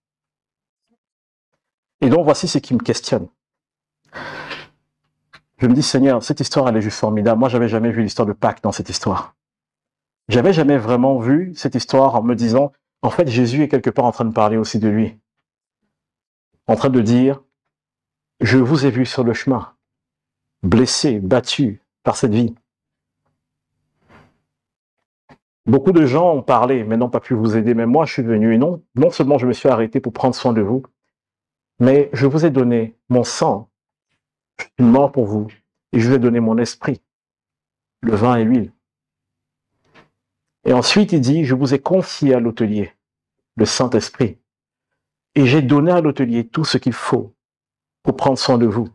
Et donc, voici ce qui me questionne. Je me dis, Seigneur, cette histoire, elle est juste formidable. Moi, je n'avais jamais vu l'histoire de Pâques dans cette histoire. Je n'avais jamais vraiment vu cette histoire en me disant, en fait, Jésus est quelque part en train de parler aussi de lui. En train de dire, je vous ai vu sur le chemin, blessé, battu par cette vie. Beaucoup de gens ont parlé, mais n'ont pas pu vous aider. Mais moi, je suis venu et non, non seulement je me suis arrêté pour prendre soin de vous, mais je vous ai donné mon sang, je suis mort pour vous, et je vous ai donné mon esprit, le vin et l'huile. Et ensuite, il dit, je vous ai confié à l'hôtelier, le Saint-Esprit, et j'ai donné à l'hôtelier tout ce qu'il faut pour prendre soin de vous.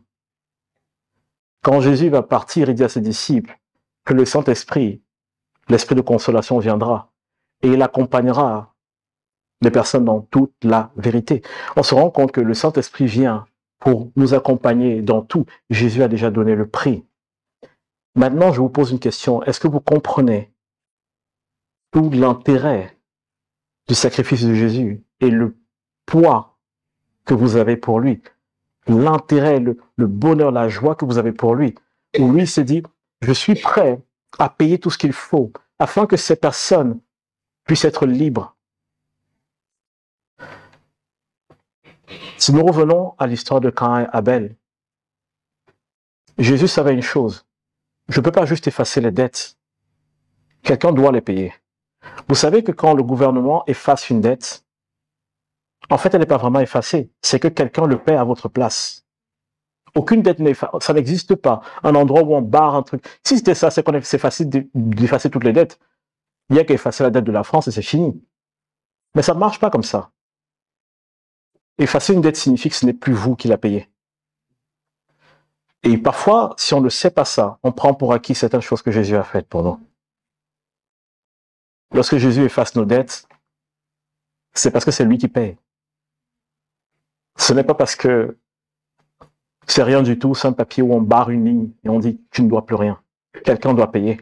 Quand Jésus va partir, il dit à ses disciples que le Saint-Esprit, l'Esprit de consolation viendra et il accompagnera les personnes dans toute la vérité. On se rend compte que le Saint-Esprit vient pour nous accompagner dans tout. Jésus a déjà donné le prix. Maintenant, je vous pose une question. Est-ce que vous comprenez tout l'intérêt du sacrifice de Jésus et le poids que vous avez pour lui? L'intérêt, le, le bonheur, la joie que vous avez pour lui. Où lui s'est dit, je suis prêt à payer tout ce qu'il faut, afin que ces personnes puissent être libres. Si nous revenons à l'histoire de Caïn et Abel, Jésus savait une chose, je ne peux pas juste effacer les dettes, quelqu'un doit les payer. Vous savez que quand le gouvernement efface une dette, en fait elle n'est pas vraiment effacée, c'est que quelqu'un le paie à votre place. Aucune dette n'est effacée, ça n'existe pas. Un endroit où on barre un truc. Si c'était ça, c'est qu'on c'est facile d'effacer toutes les dettes. Il n'y a qu'à effacer la dette de la France et c'est fini. Mais ça ne marche pas comme ça. Effacer une dette signifie que ce n'est plus vous qui la payez. Et parfois, si on ne sait pas ça, on prend pour acquis certaines choses que Jésus a faites pour nous. Lorsque Jésus efface nos dettes, c'est parce que c'est lui qui paye. Ce n'est pas parce que c'est rien du tout, c'est un papier où on barre une ligne et on dit « tu ne dois plus rien ». Quelqu'un doit payer.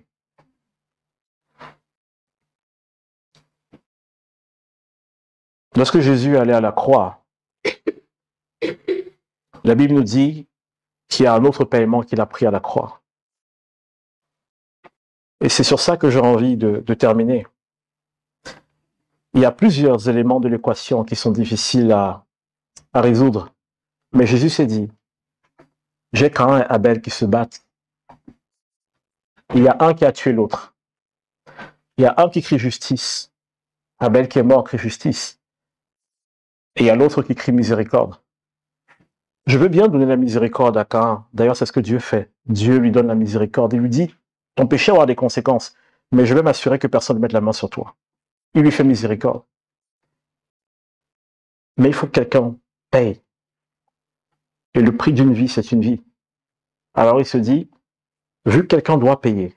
Lorsque Jésus allait à la croix, la Bible nous dit qu'il y a un autre paiement qu'il a pris à la croix. Et c'est sur ça que j'ai envie de, de terminer. Il y a plusieurs éléments de l'équation qui sont difficiles à, à résoudre. Mais Jésus s'est dit, j'ai Caïn et Abel qui se battent. Il y a un qui a tué l'autre. Il y a un qui crie justice Abel qui est mort crie justice. Et il y a l'autre qui crie miséricorde. Je veux bien donner la miséricorde à Caïn. D'ailleurs, c'est ce que Dieu fait. Dieu lui donne la miséricorde. Il lui dit, ton péché aura des conséquences, mais je vais m'assurer que personne ne mette la main sur toi. Il lui fait miséricorde. Mais il faut que quelqu'un paye. Et le prix d'une vie, c'est une vie. Alors il se dit, vu que quelqu'un doit payer,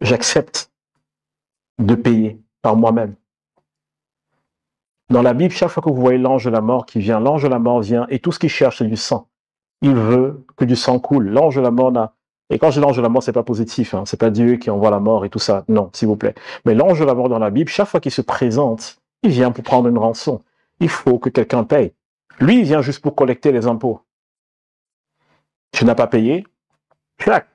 j'accepte de payer par moi-même. Dans la Bible, chaque fois que vous voyez l'ange de la mort qui vient, l'ange de la mort vient et tout ce qu'il cherche, c'est du sang. Il veut que du sang coule. L'ange de la mort n'a... Et quand je dis l'ange de la mort, c'est pas positif, hein. C'est pas Dieu qui envoie la mort et tout ça. Non, s'il vous plaît. Mais l'ange de la mort dans la Bible, chaque fois qu'il se présente, il vient pour prendre une rançon. Il faut que quelqu'un paye. Lui, il vient juste pour collecter les impôts. Tu n'as pas payé. Clac.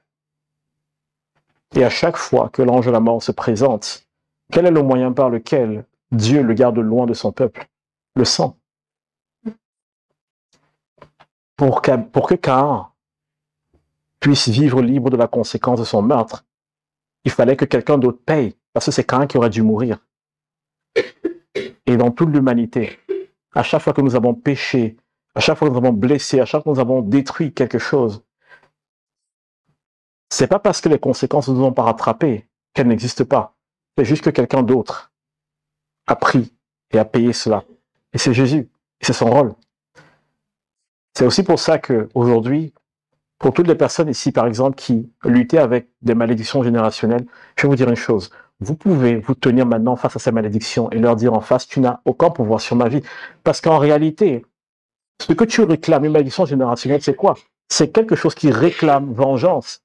Et à chaque fois que l'ange de la mort se présente, quel est le moyen par lequel Dieu le garde loin de son peuple? Le sang. Pour que, pour que Caïn puisse vivre libre de la conséquence de son meurtre, il fallait que quelqu'un d'autre paye, parce que c'est Caïn qui aurait dû mourir. Et dans toute l'humanité, à chaque fois que nous avons péché, à chaque fois que nous avons blessé, à chaque fois que nous avons détruit quelque chose, c'est pas parce que les conséquences ne nous ont pas rattrapés qu'elles n'existent pas. C'est juste que quelqu'un d'autre a pris et a payé cela. Et c'est Jésus. C'est son rôle. C'est aussi pour ça qu'aujourd'hui, pour toutes les personnes ici, par exemple, qui luttaient avec des malédictions générationnelles, je vais vous dire une chose. Vous pouvez vous tenir maintenant face à ces malédictions et leur dire en face, tu n'as aucun pouvoir sur ma vie. Parce qu'en réalité, ce que tu réclames, une malédiction générationnelle, c'est quoi? C'est quelque chose qui réclame vengeance.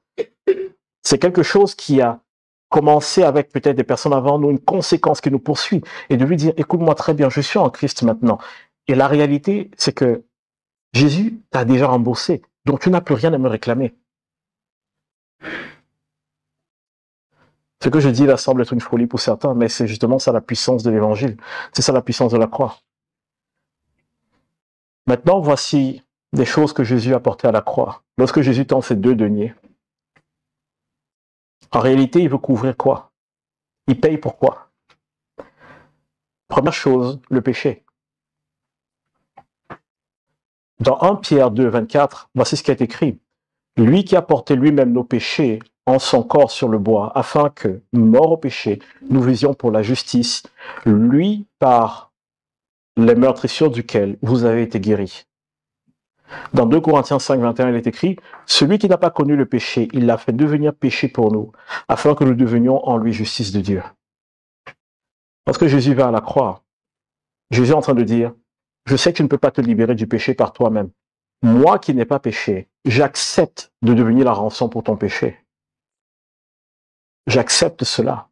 C'est quelque chose qui a commencé avec peut-être des personnes avant nous, une conséquence qui nous poursuit. Et de lui dire, écoute-moi très bien, je suis en Christ maintenant. Et la réalité, c'est que Jésus t'a déjà remboursé. Donc tu n'as plus rien à me réclamer. Ce que je dis là semble être une folie pour certains, mais c'est justement ça la puissance de l'évangile. C'est ça la puissance de la croix. Maintenant, voici des choses que Jésus a portées à la croix. Lorsque Jésus tend ses deux deniers, en réalité, il veut couvrir quoi? Il paye pour quoi? Première chose, le péché. Dans un Pierre deux, vingt-quatre, voici ce qui est écrit. Lui qui a porté lui-même nos péchés en son corps sur le bois, afin que, mort au péché, nous visions pour la justice, lui par les meurtrissures duquel vous avez été guéris. Dans deux Corinthiens cinq, vingt et un, il est écrit « Celui qui n'a pas connu le péché, il l'a fait devenir péché pour nous, afin que nous devenions en lui justice de Dieu. » Lorsque Jésus va à la croix, Jésus est en train de dire « Je sais que tu ne peux pas te libérer du péché par toi-même. Moi qui n'ai pas péché, j'accepte de devenir la rançon pour ton péché. » J'accepte cela.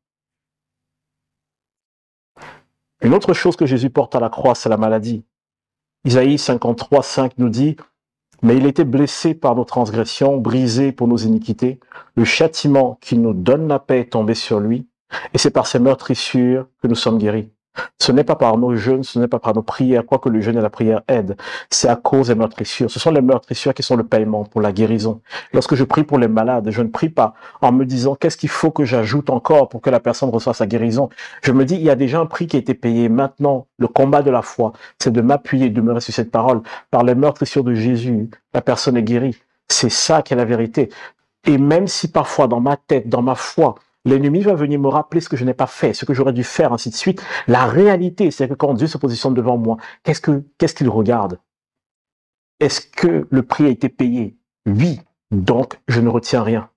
Une autre chose que Jésus porte à la croix, c'est la maladie. Isaïe cinquante-trois, cinq nous dit « Mais il était blessé par nos transgressions, brisé pour nos iniquités. Le châtiment qui nous donne la paix est tombé sur lui, et c'est par ses meurtrissures que nous sommes guéris. Ce n'est pas par nos jeûnes, ce n'est pas par nos prières, quoique le jeûne et la prière aident. C'est à cause des meurtrissures. Ce sont les meurtrissures qui sont le paiement pour la guérison. Lorsque je prie pour les malades, je ne prie pas en me disant qu'est-ce qu'il faut que j'ajoute encore pour que la personne reçoive sa guérison. Je me dis, il y a déjà un prix qui a été payé. Maintenant, le combat de la foi, c'est de m'appuyer, de me rester sur cette parole. Par les meurtrissures de Jésus, la personne est guérie. C'est ça qui est la vérité. Et même si parfois dans ma tête, dans ma foi, l'ennemi va venir me rappeler ce que je n'ai pas fait, ce que j'aurais dû faire, ainsi de suite. La réalité, c'est que quand Dieu se positionne devant moi, qu'est-ce que, qu'est-ce qu'il regarde? Est-ce que le prix a été payé? Oui, donc je ne retiens rien.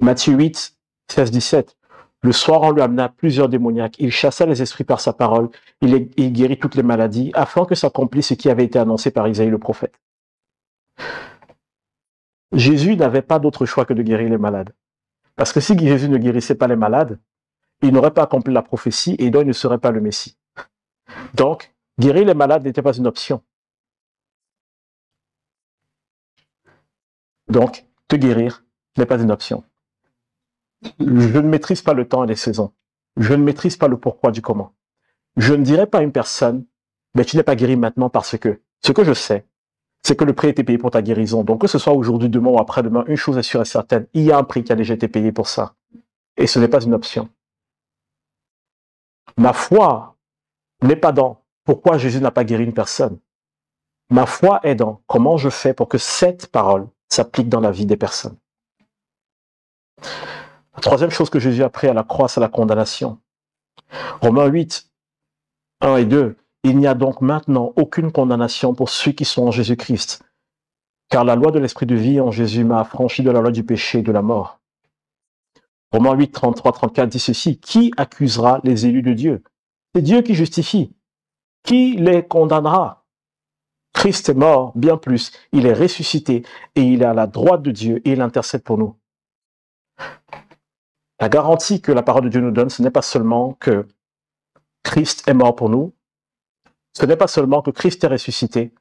Matthieu huit, seize, dix-sept. Le soir, on lui amena plusieurs démoniaques. Il chassa les esprits par sa parole. Il, il guérit toutes les maladies, afin que s'accomplisse ce qui avait été annoncé par Isaïe le prophète. Jésus n'avait pas d'autre choix que de guérir les malades. Parce que si Jésus ne guérissait pas les malades, il n'aurait pas accompli la prophétie et donc il ne serait pas le Messie. Donc, guérir les malades n'était pas une option. Donc, te guérir n'est pas une option. Je ne maîtrise pas le temps et les saisons. Je ne maîtrise pas le pourquoi du comment. Je ne dirai pas à une personne, mais tu n'es pas guéri maintenant parce que, ce que je sais, c'est que le prix a été payé pour ta guérison. Donc, que ce soit aujourd'hui, demain ou après-demain, une chose est sûre et certaine, il y a un prix qui a déjà été payé pour ça. Et ce n'est pas une option. Ma foi n'est pas dans pourquoi Jésus n'a pas guéri une personne. Ma foi est dans comment je fais pour que cette parole s'applique dans la vie des personnes. La troisième chose que Jésus a appris à la croix, c'est la condamnation. Romains huit, un et deux. Il n'y a donc maintenant aucune condamnation pour ceux qui sont en Jésus-Christ, car la loi de l'esprit de vie en Jésus m'a affranchi de la loi du péché et de la mort. Romains huit, trente-trois à trente-quatre dit ceci, « Qui accusera les élus de Dieu ?» C'est Dieu qui justifie. Qui les condamnera? Christ est mort, bien plus, il est ressuscité et il est à la droite de Dieu et il intercède pour nous. La garantie que la parole de Dieu nous donne, ce n'est pas seulement que Christ est mort pour nous, ce n'est pas seulement que Christ est ressuscité,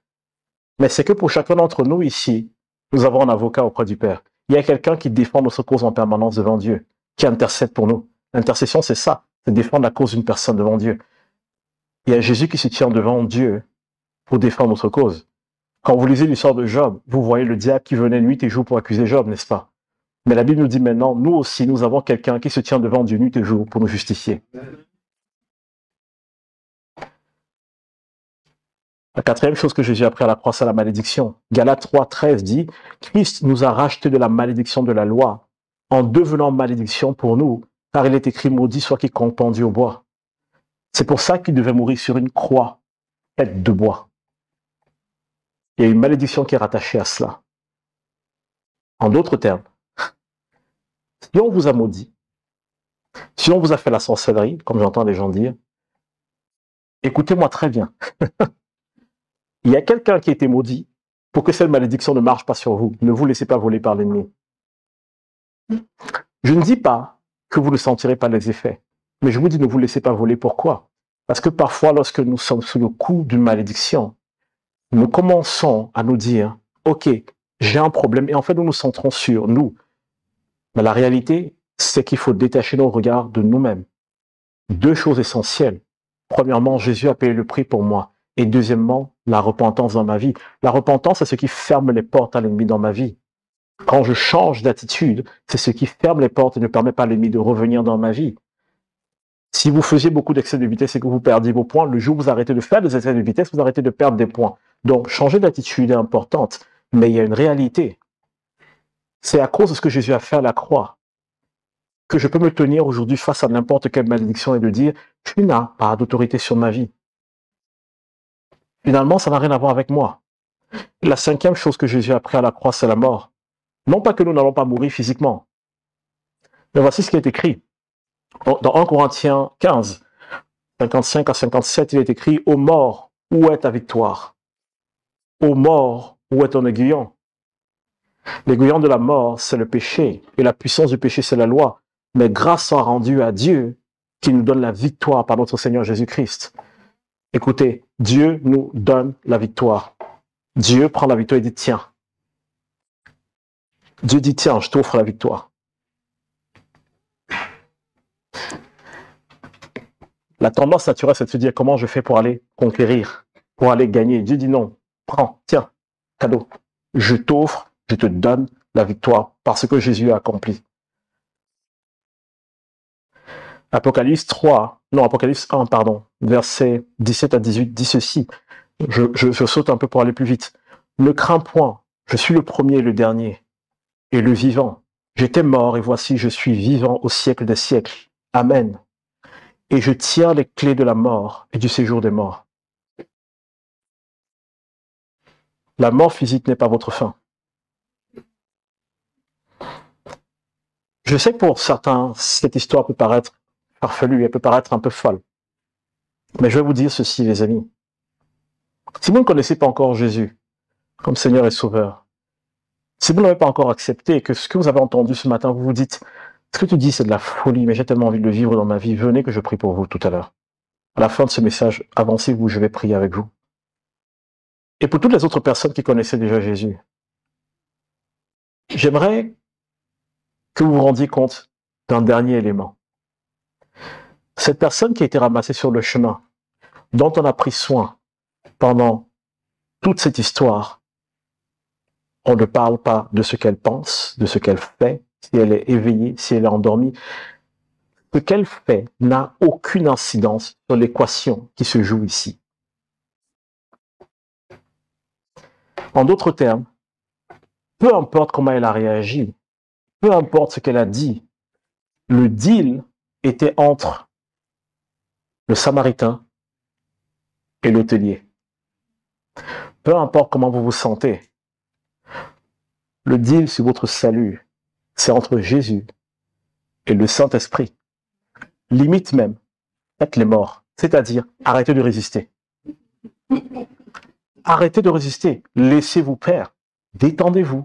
mais c'est que pour chacun d'entre nous ici, nous avons un avocat auprès du Père. Il y a quelqu'un qui défend notre cause en permanence devant Dieu, qui intercède pour nous. L'intercession, c'est ça, c'est défendre la cause d'une personne devant Dieu. Il y a Jésus qui se tient devant Dieu pour défendre notre cause. Quand vous lisez l'histoire de Job, vous voyez le diable qui venait nuit et jour pour accuser Job, n'est-ce pas? Mais la Bible nous dit maintenant, nous aussi, nous avons quelqu'un qui se tient devant Dieu nuit et jour pour nous justifier. La quatrième chose que Jésus a appris à la croix, c'est la malédiction. Galates trois, treize dit, « Christ nous a racheté de la malédiction de la loi en devenant malédiction pour nous, car il est écrit maudit soit quiconque pendu au bois. » C'est pour ça qu'il devait mourir sur une croix faite de bois. Il y a une malédiction qui est rattachée à cela. En d'autres termes, si on vous a maudit, si on vous a fait la sorcellerie, comme j'entends les gens dire, écoutez-moi très bien. Il y a quelqu'un qui a été maudit pour que cette malédiction ne marche pas sur vous. Ne vous laissez pas voler par l'ennemi. Je ne dis pas que vous ne sentirez pas les effets, mais je vous dis ne vous laissez pas voler. Pourquoi? Parce que parfois, lorsque nous sommes sous le coup d'une malédiction, nous commençons à nous dire, ok, j'ai un problème, et en fait, nous nous centrons sur nous. Mais la réalité, c'est qu'il faut détacher nos regards de nous-mêmes. Deux choses essentielles. Premièrement, Jésus a payé le prix pour moi. Et deuxièmement, la repentance dans ma vie. La repentance, c'est ce qui ferme les portes à l'ennemi dans ma vie. Quand je change d'attitude, c'est ce qui ferme les portes et ne permet pas à l'ennemi de revenir dans ma vie. Si vous faisiez beaucoup d'excès de vitesse et que vous perdiez vos points, le jour où vous arrêtez de faire des excès de vitesse, vous arrêtez de perdre des points. Donc, changer d'attitude est importante, mais il y a une réalité. C'est à cause de ce que Jésus a fait à la croix que je peux me tenir aujourd'hui face à n'importe quelle malédiction et de dire « Tu n'as pas d'autorité sur ma vie. » Finalement, ça n'a rien à voir avec moi. La cinquième chose que Jésus a appris à la croix, c'est la mort. Non pas que nous n'allons pas mourir physiquement, mais voici ce qui est écrit. Dans un Corinthiens quinze, cinquante-cinq à cinquante-sept, il est écrit « Ô mort, où est ta victoire? Ô mort, où est ton aiguillon? » L'aiguillon de la mort, c'est le péché, et la puissance du péché, c'est la loi. Mais grâce soit rendue à Dieu, qui nous donne la victoire par notre Seigneur Jésus-Christ. Écoutez, Dieu nous donne la victoire. Dieu prend la victoire et dit « Tiens. » Dieu dit « Tiens, je t'offre la victoire. » La tendance naturelle, c'est de se dire « Comment je fais pour aller conquérir, pour aller gagner ?» Dieu dit « Non, prends, tiens, cadeau. Je t'offre, je te donne la victoire parce que Jésus a accompli. » Apocalypse trois, non, Apocalypse un, pardon, versets dix-sept à dix-huit, dit ceci. Je, je, je saute un peu pour aller plus vite. « Ne crains point, je suis le premier et le dernier, et le vivant. J'étais mort, et voici, je suis vivant au siècle des siècles. Amen. Et je tiens les clés de la mort et du séjour des morts. » La mort physique n'est pas votre fin. Je sais que pour certains, cette histoire peut paraître farfelue, elle peut paraître un peu folle. Mais je vais vous dire ceci, les amis. Si vous ne connaissez pas encore Jésus comme Seigneur et Sauveur, si vous ne l'avez pas encore accepté et que ce que vous avez entendu ce matin, vous vous dites « Ce que tu dis, c'est de la folie, mais j'ai tellement envie de le vivre dans ma vie. Venez que je prie pour vous tout à l'heure. » À la fin de ce message, avancez-vous, je vais prier avec vous. Et pour toutes les autres personnes qui connaissaient déjà Jésus, j'aimerais que vous vous rendiez compte d'un dernier élément. Cette personne qui a été ramassée sur le chemin, dont on a pris soin pendant toute cette histoire, on ne parle pas de ce qu'elle pense, de ce qu'elle fait, si elle est éveillée, si elle est endormie. que qu'elle fait n'a aucune incidence sur l'équation qui se joue ici. En d'autres termes, peu importe comment elle a réagi, peu importe ce qu'elle a dit, le deal était entre le Samaritain et l'hôtelier. Peu importe comment vous vous sentez, le deal sur votre salut, c'est entre Jésus et le Saint-Esprit. Limite même, faites les morts, c'est-à-dire arrêtez de résister. Arrêtez de résister, laissez-vous faire, détendez-vous.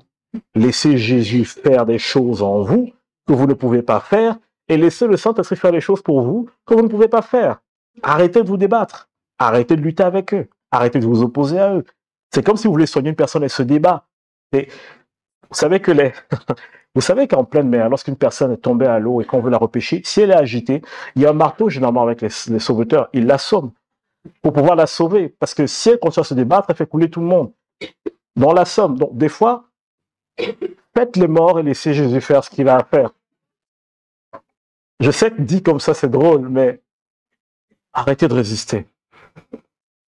Laissez Jésus faire des choses en vous que vous ne pouvez pas faire et laissez le Saint-Esprit faire des choses pour vous que vous ne pouvez pas faire. Arrêtez de vous débattre, arrêtez de lutter avec eux, arrêtez de vous opposer à eux. C'est comme si vous voulez soigner une personne et se débat. Et vous savez que les... Vous savez qu'en pleine mer, lorsqu'une personne est tombée à l'eau et qu'on veut la repêcher, si elle est agitée, il y a un marteau généralement avec les, les sauveteurs, ils l'assomment pour pouvoir la sauver. Parce que si elle continue à se débattre, elle fait couler tout le monde. Dans la somme. Donc des fois, faites les morts et laissez Jésus faire ce qu'il a à faire. Je sais que dit comme ça, c'est drôle, mais arrêtez de résister.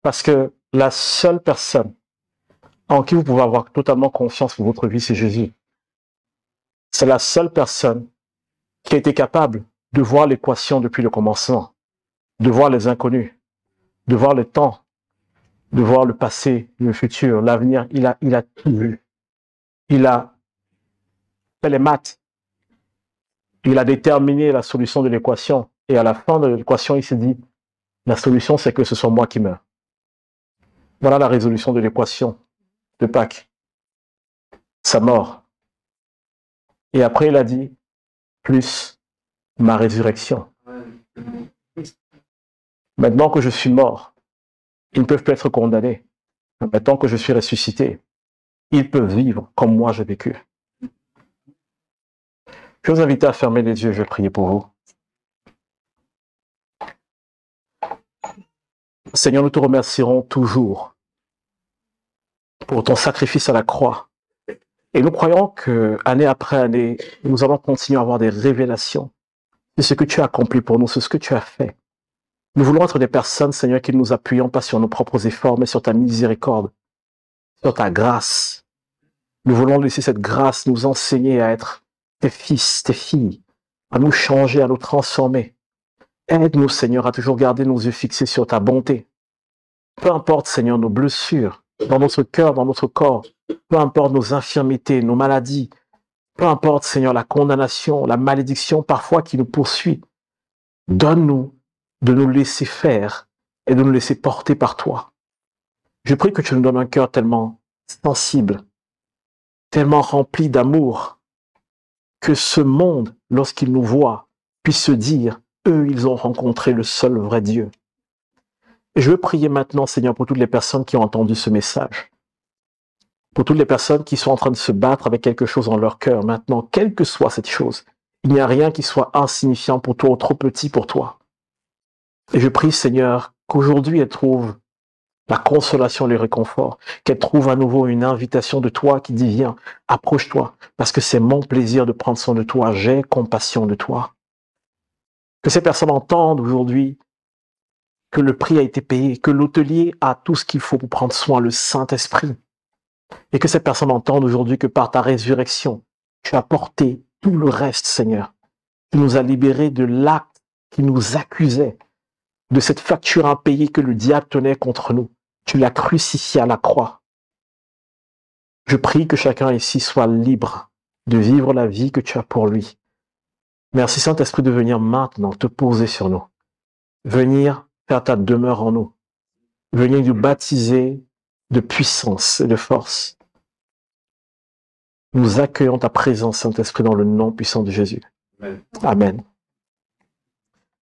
Parce que la seule personne en qui vous pouvez avoir totalement confiance pour votre vie, c'est Jésus. C'est la seule personne qui a été capable de voir l'équation depuis le commencement, de voir les inconnus, de voir le temps, de voir le passé, le futur, l'avenir. Il a, il a tout vu. Il a fait les maths. Il a déterminé la solution de l'équation. Et à la fin de l'équation, il s'est dit, la solution, c'est que ce soit moi qui meurs. Voilà la résolution de l'équation de Pâques. Sa mort. Et après, il a dit, plus ma résurrection. Maintenant que je suis mort, ils ne peuvent plus être condamnés. Maintenant que je suis ressuscité, ils peuvent vivre comme moi j'ai vécu. Je vous invite à fermer les yeux, je vais prier pour vous. Seigneur, nous te remercierons toujours pour ton sacrifice à la croix. Et nous croyons que, année après année, nous allons continuer à avoir des révélations de ce que tu as accompli pour nous, de ce que tu as fait. Nous voulons être des personnes, Seigneur, qui ne nous appuyons pas sur nos propres efforts, mais sur ta miséricorde, sur ta grâce. Nous voulons laisser cette grâce nous enseigner à être tes fils, tes filles, à nous changer, à nous transformer. Aide-nous, Seigneur, à toujours garder nos yeux fixés sur ta bonté. Peu importe, Seigneur, nos blessures, dans notre cœur, dans notre corps, peu importe nos infirmités, nos maladies, peu importe, Seigneur, la condamnation, la malédiction parfois qui nous poursuit. Donne-nous de nous laisser faire et de nous laisser porter par toi. Je prie que tu nous donnes un cœur tellement sensible, tellement rempli d'amour, que ce monde, lorsqu'il nous voit, puisse se dire, eux, ils ont rencontré le seul vrai Dieu. Et je veux prier maintenant, Seigneur, pour toutes les personnes qui ont entendu ce message. Pour toutes les personnes qui sont en train de se battre avec quelque chose dans leur cœur maintenant, quelle que soit cette chose, il n'y a rien qui soit insignifiant pour toi ou trop petit pour toi. Et je prie, Seigneur, qu'aujourd'hui elles trouvent la consolation et le réconfort, qu'elles trouvent à nouveau une invitation de toi qui dit, viens, approche-toi, parce que c'est mon plaisir de prendre soin de toi, j'ai compassion de toi. Que ces personnes entendent aujourd'hui que le prix a été payé, que l'hôtelier a tout ce qu'il faut pour prendre soin, le Saint-Esprit. Et que cette personne entende aujourd'hui que par ta résurrection, tu as porté tout le reste, Seigneur. Tu nous as libérés de l'acte qui nous accusait, de cette facture impayée que le diable tenait contre nous. Tu l'as crucifié à la croix. Je prie que chacun ici soit libre de vivre la vie que tu as pour lui. Merci Saint-Esprit de venir maintenant te poser sur nous. Venir faire ta demeure en nous. Venir nous baptiser de puissance et de force. Nous accueillons ta présence, Saint-Esprit, dans le nom puissant de Jésus. Amen. Amen.